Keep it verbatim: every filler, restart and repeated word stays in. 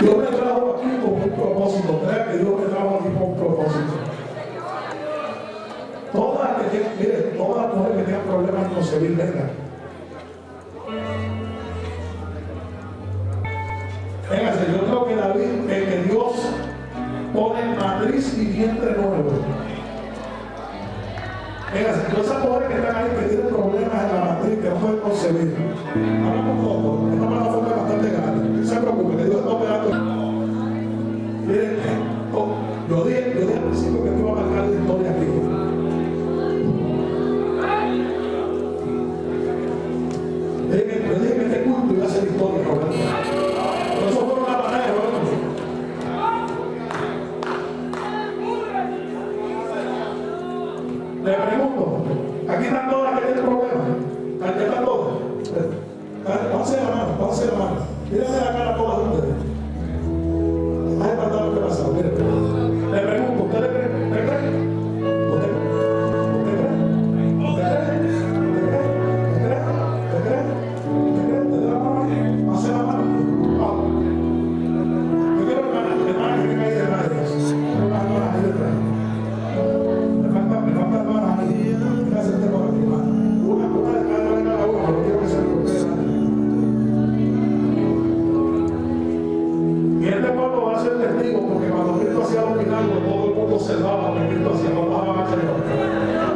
Dios me trajo aquí con un propósito. Crea que Dios me trajo aquí con un propósito. Todas las que tienen, miren, todas las mujeres que tienen problemas en concebir, vengan. Fíjense, yo creo que David, el que Dios pone matriz y vientre nuevo. Fíjense, todas esas mujeres que están ahí que tienen problemas en la matriz, que no pueden concebir. Hablamos poco, esta plataforma es bastante grande. No se preocupen, que Dios está operando. Miren, yo dije, yo dije al principio que te iba a marcar la historia aquí. Yo dije que este culto iba a ser histórico, ¿verdad? Pero eso fue una manera, ¿verdad? Le pregunto, aquí están todas las que tienen problemas. Aquí están todas. Pásense la mano, pásense la mano. Mírense la cara a todas ustedes. Hay faltado lo que pasa, miren. Le pregunto, ¿ustedes creen? ¿Ustedes creen? Porque cuando Cristo hacía un milagro, todo el mundo se daba, porque Cristo hacía, no bajaba a hacer.